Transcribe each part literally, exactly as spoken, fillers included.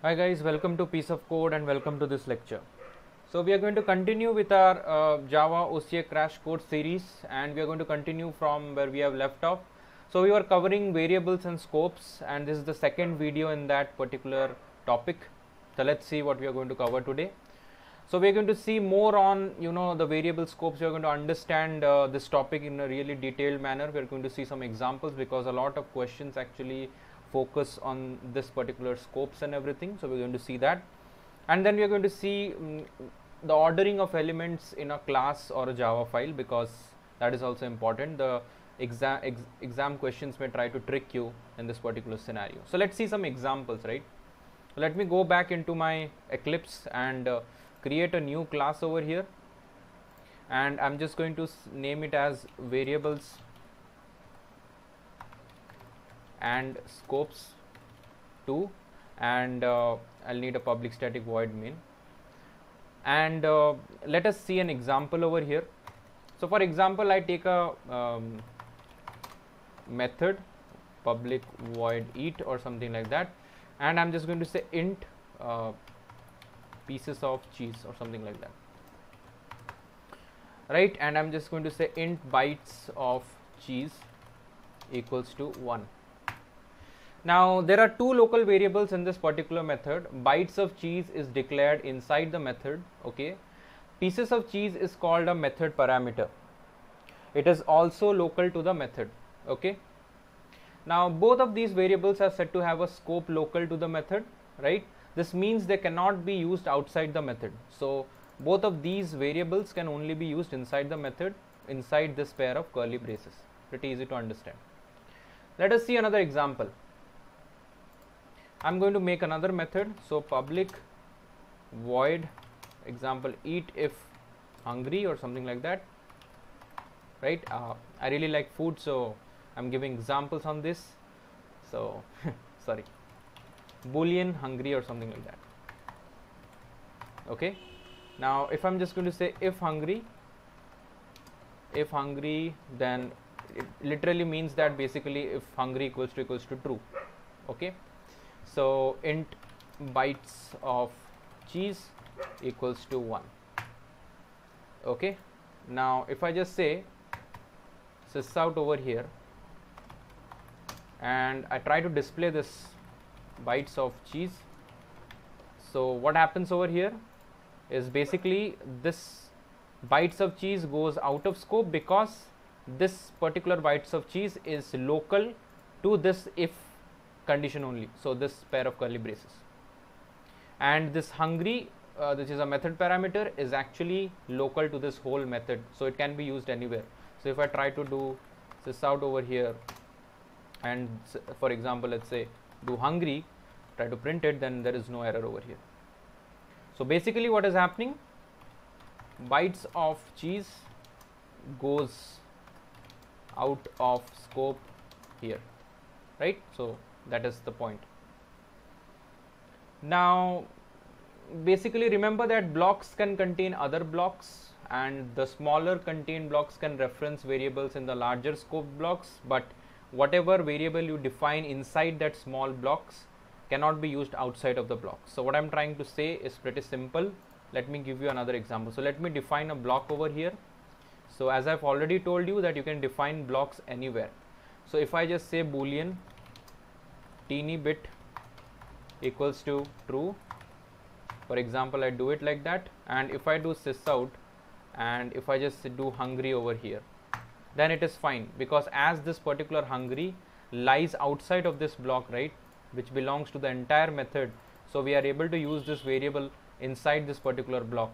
Hi guys, welcome to Peace of Code and welcome to this lecture. So we are going to continue with our uh, Java O C A crash course series, and we are going to continue from where we have left off. So we were covering variables and scopes, and this is the second video in that particular topic. So let's see what we are going to cover today. So we are going to see more on, you know, the variable scopes. We are going to understand uh, this topic in a really detailed manner. We are going to see some examples because a lot of questions actually focus on this particular scopes and everything. So we are going to see that, and then we are going to see um, the ordering of elements in a class or a Java file, because that is also important. The exam ex exam questions may try to trick you in this particular scenario. So let's see some examples, right? Let me go back into my Eclipse and uh, create a new class over here, and I'm just going to name it as variables and scopes two, and uh, I'll need a public static void main, and uh, let us see an example over here. So for example, I take a um, method public void eat or something like that, and I'm just going to say int uh, pieces of cheese or something like that, right? And I'm just going to say int bytes of cheese equals to one. Now there are two local variables in this particular method. Bytes of cheese is declared inside the method, okay. Pieces of cheese is called a method parameter. It is also local to the method, okay. Now both of these variables are said to have a scope local to the method, right? This means they cannot be used outside the method. So both of these variables can only be used inside the method, inside this pair of curly braces. Pretty easy to understand. Let us see another example. I am going to make another method. So public void example eat if hungry or something like that, right? uh, I really like food, so I am giving examples on this, so sorry, boolean hungry or something like that, okay. Now if I am just going to say if hungry, if hungry, then it literally means that basically if hungry equals to equals to true, okay. So int bytes of cheese equals to one, okay. Now if I just say sysout over here and I try to display this bytes of cheese, so what happens over here is basically this bytes of cheese goes out of scope, because this particular bytes of cheese is local to this if condition only, so this pair of curly braces, and this hungry, uh, which is a method parameter, is actually local to this whole method, so it can be used anywhere. So if I try to do sysout over here and for example let's say do hungry, try to print it, then there is no error over here. So basically what is happening, bytes of cheese goes out of scope here, right? So that is the point. Now basically remember that blocks can contain other blocks, and the smaller contained blocks can reference variables in the larger scope blocks, but whatever variable you define inside that small blocks cannot be used outside of the block. So what I am trying to say is pretty simple. Let me give you another example. So let me define a block over here. So as I have already told you that you can define blocks anywhere. So if I just say boolean teeny bit equals to true, for example I do it like that, and if I do sysout and if I just do hungry over here, then it is fine, because as this particular hungry lies outside of this block, right, which belongs to the entire method, so we are able to use this variable inside this particular block.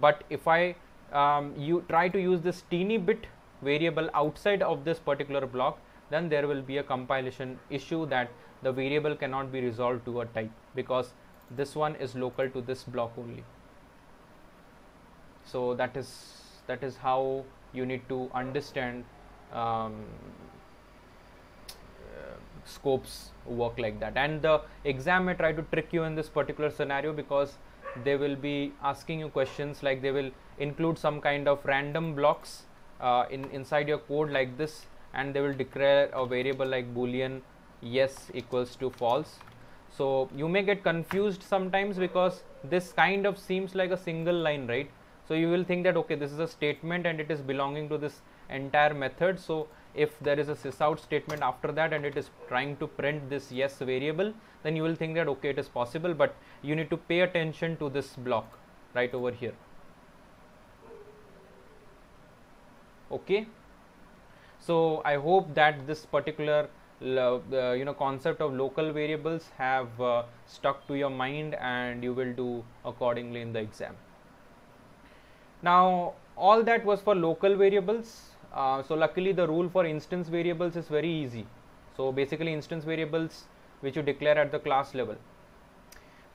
But if I um, you try to use this teeny bit variable outside of this particular block, then there will be a compilation issue that the variable cannot be resolved to a type, because this one is local to this block only. So that is that is how you need to understand um, uh, scopes work like that. And the exam may try to trick you in this particular scenario, because they will be asking you questions like they will include some kind of random blocks uh, in inside your code like this, and they will declare a variable like boolean yes equals to false. So you may get confused sometimes because this kind of seems like a single line, right? So you will think that okay, this is a statement and it is belonging to this entire method. So if there is a sysout statement after that and it is trying to print this yes variable, then you will think that okay, it is possible, but you need to pay attention to this block right over here. Okay, so I hope that this particular Uh, you know concept of local variables have uh, stuck to your mind and you will do accordingly in the exam. Now all that was for local variables. Uh, so luckily the rule for instance variables is very easy. So basically instance variables which you declare at the class level.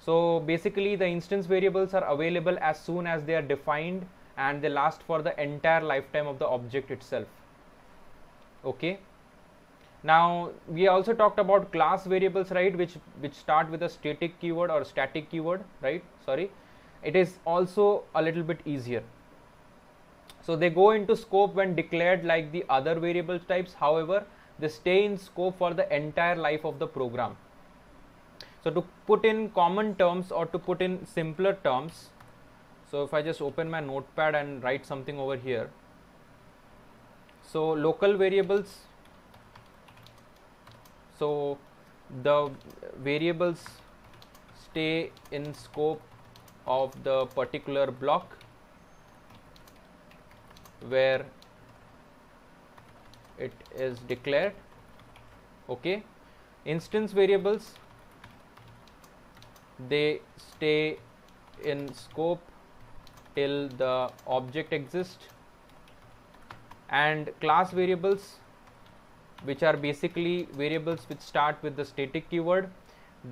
So basically the instance variables are available as soon as they are defined and they last for the entire lifetime of the object itself. Okay. Now we also talked about class variables, right, which which start with a static keyword or static keyword, right? Sorry, it is also a little bit easier. So they go into scope when declared like the other variable types. However, they stay in scope for the entire life of the program. So to put in common terms or to put in simpler terms, so if I just open my notepad and write something over here. So local variables. So the variables stay in scope of the particular block where it is declared. Okay, instance variables, they stay in scope till the object exists, and class variables, which are basically variables which start with the static keyword,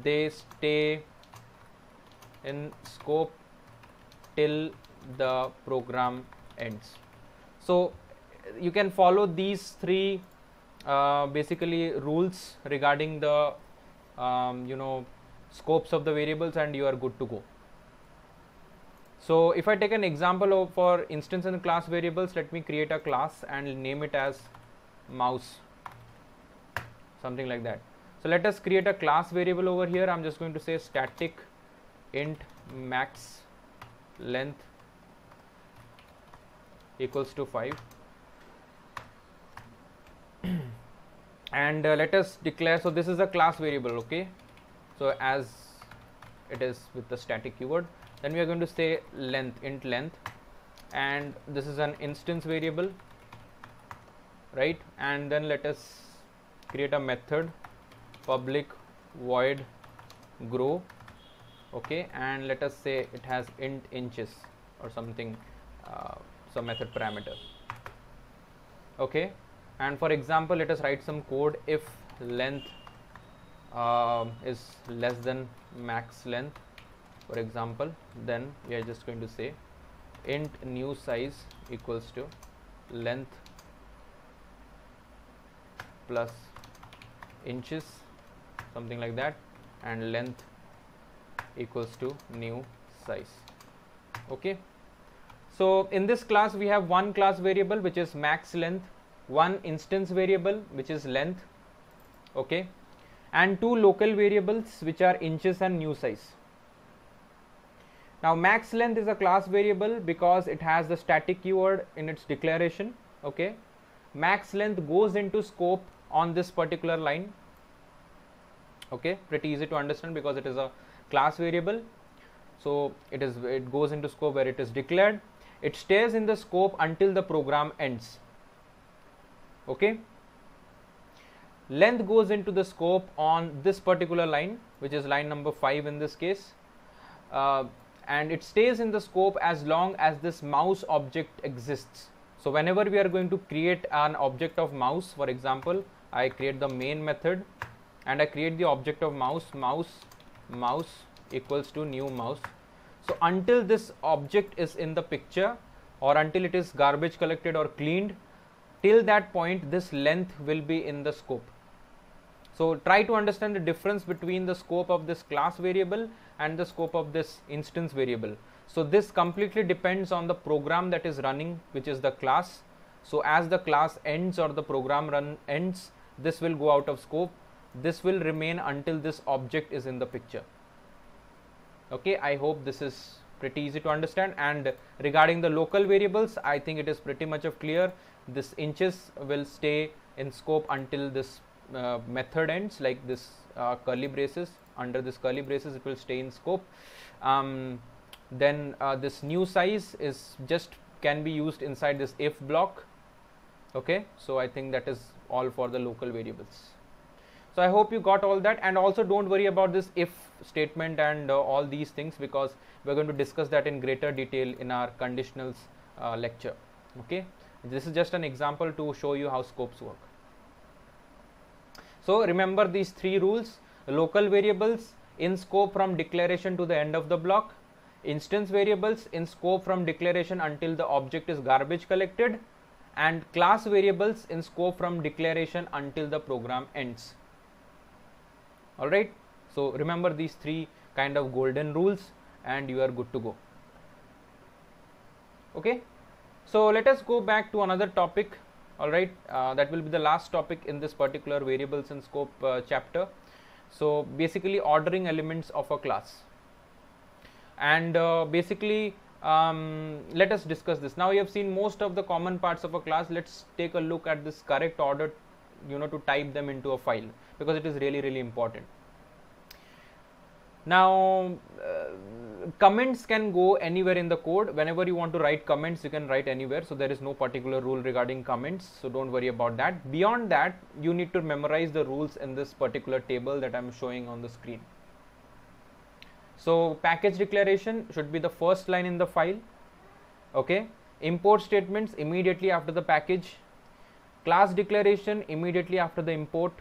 they stay in scope till the program ends. So you can follow these three uh, basically rules regarding the um, you know scopes of the variables and you are good to go. So if I take an example of for instance and class variables, let me create a class and name it as mouse, something like that. So let us create a class variable over here. I'm just going to say static int max length equals to five and uh, let us declare, so this is a class variable, okay, so as it is with the static keyword, then we are going to say length, int length, and this is an instance variable, right? And then let us create a method public void grow, okay, and let us say it has int inches or something, uh, some method parameter, okay. And for example, let us write some code. If length uh, is less than max length, for example, then we are just going to say int new size equals to length plus inches, something like that, and length equals to new size, okay. So in this class we have one class variable which is max length, one instance variable which is length, okay, and two local variables which are inches and new size. Now max length is a class variable because it has the static keyword in its declaration, okay. Max length goes into scope on this particular line, okay, pretty easy to understand because it is a class variable. So it is, it goes into scope where it is declared, it stays in the scope until the program ends, okay. Length goes into the scope on this particular line, which is line number five in this case, uh, and it stays in the scope as long as this mouse object exists. So whenever we are going to create an object of mouse, for example, I create the main method and I create the object of mouse, mouse, mouse equals to new mouse. So until this object is in the picture or until it is garbage collected or cleaned, till that point this length will be in the scope. So try to understand the difference between the scope of this class variable and the scope of this instance variable. So this completely depends on the program that is running, which is the class. So as the class ends or the program run ends, this will go out of scope. This will remain until this object is in the picture. Okay, I hope this is pretty easy to understand. And regarding the local variables, I think it is pretty much of clear. This inches will stay in scope until this uh, method ends, like this uh, curly braces. Under this curly braces, it will stay in scope. Um, then uh, this new size is just can be used inside this if block. Okay, so I think that is all for the local variables. So I hope you got all that, and also don't worry about this if statement and uh, all these things, because we're going to discuss that in greater detail in our conditionals uh, lecture. Okay, this is just an example to show you how scopes work. So remember these three rules: local variables in scope from declaration to the end of the block, instance variables in scope from declaration until the object is garbage collected, and class variables in scope from declaration until the program ends. All right, so remember these three kind of golden rules and you are good to go. Okay, so let us go back to another topic. All right, uh, that will be the last topic in this particular variables in scope uh, chapter. So basically ordering elements of a class, and uh, basically um, let us discuss this. Now you have seen most of the common parts of a class. Let's take a look at this correct order, you know, to type them into a file, because it is really really important. Now uh, comments can go anywhere in the code. Whenever you want to write comments, you can write anywhere, so there is no particular rule regarding comments, so don't worry about that. Beyond that, you need to memorize the rules in this particular table that I am showing on the screen. So package declaration should be the first line in the file. Okay, import statements immediately after the package, class declaration immediately after the import,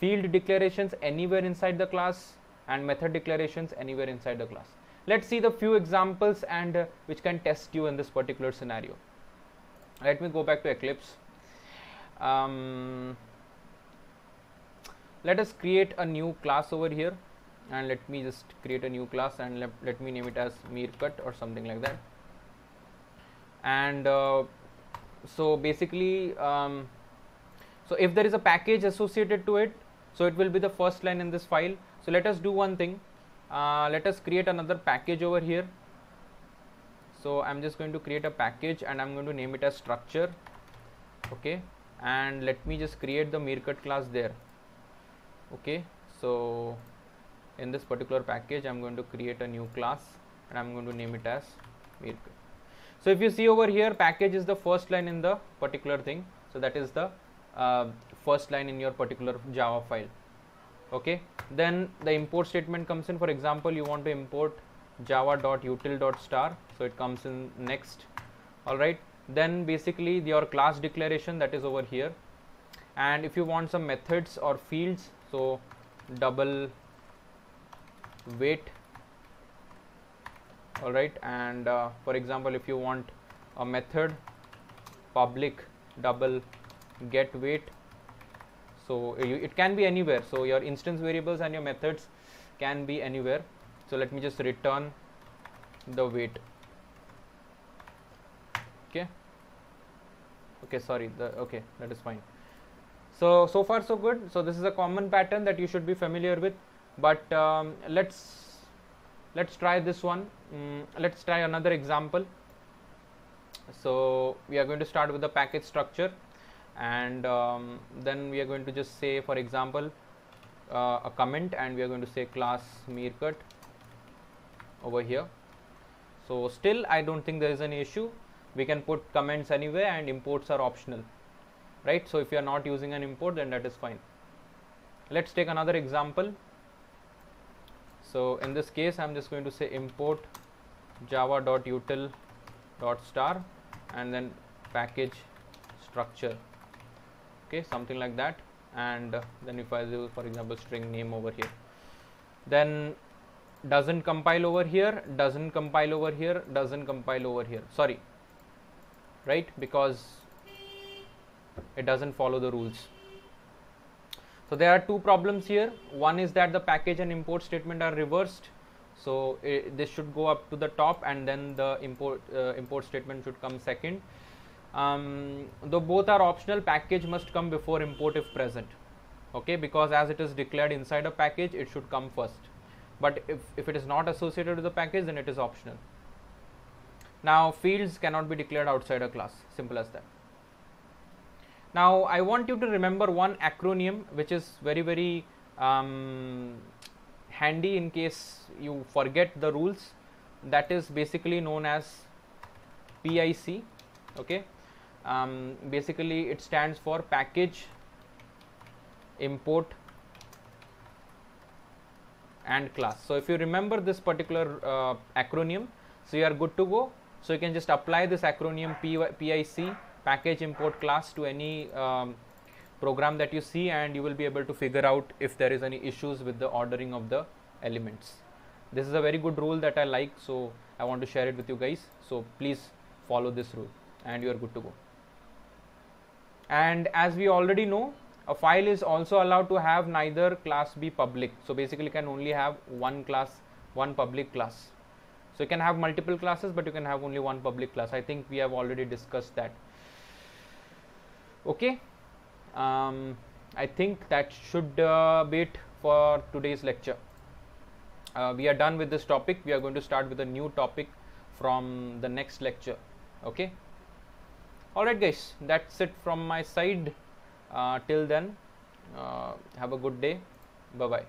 field declarations anywhere inside the class, and method declarations anywhere inside the class. Let's see the few examples and uh, which can test you in this particular scenario. Let me go back to Eclipse. Um, let us create a new class over here, and let me just create a new class and let, let me name it as Meerkat or something like that. And uh, so basically um, so if there is a package associated to it, so it will be the first line in this file. So let us do one thing. Uh, let us create another package over here. So I'm just going to create a package and I'm going to name it as structure. Okay, and let me just create the Meerkat class there. Okay, so in this particular package I'm going to create a new class and I'm going to name it as Meerkat. So if you see over here, package is the first line in the particular thing, so that is the Uh, first line in your particular Java file. Okay, then the import statement comes in. For example, you want to import java.util.star, so it comes in next. All right, then basically your class declaration, that is over here, and if you want some methods or fields, so double wait. All right, and uh, for example, if you want a method, public double get weight, so it can be anywhere. So your instance variables and your methods can be anywhere. So let me just return the weight. Okay, okay, sorry, the okay, that is fine. So so far so good. So this is a common pattern that you should be familiar with, but um, let's let's try this one. Mm, let's try another example. So we are going to start with the package structure, and um, then we are going to just say, for example, uh, a comment, and we are going to say class Meerkat over here. So still I don't think there is an issue. We can put comments anywhere and imports are optional, right? So if you are not using an import, then that is fine. Let's take another example. So in this case, I'm just going to say import java.util.star and then package structure. Okay, something like that, and uh, then if I do, for example, string name over here, then doesn't compile over here, doesn't compile over here, doesn't compile over here, sorry, right, because it doesn't follow the rules. So there are two problems here. One is that the package and import statement are reversed, so it, this should go up to the top, and then the import uh, import statement should come second. Um, though both are optional, package must come before import if present, okay, because as it is declared inside a package, it should come first. But if, if it is not associated with the package, then it is optional. Now fields cannot be declared outside a class, simple as that. Now I want you to remember one acronym which is very very um, handy in case you forget the rules, that is basically known as P I C, okay. Um, basically it stands for package import and class. So if you remember this particular uh, acronym, so you are good to go. So you can just apply this acronym P I C, package import class, to any um, program that you see, and you will be able to figure out if there is any issues with the ordering of the elements. This is a very good rule that I like, so I want to share it with you guys. So please follow this rule and you are good to go. And as we already know, a file is also allowed to have neither class be public. So basically can only have one class, one public class. So you can have multiple classes, but you can have only one public class. I think we have already discussed that. Okay. Um, I think that should uh, be it for today's lecture. Uh, we are done with this topic. We are going to start with a new topic from the next lecture. Okay. Alright guys, that's it from my side. Uh, till then, uh, have a good day. Bye bye.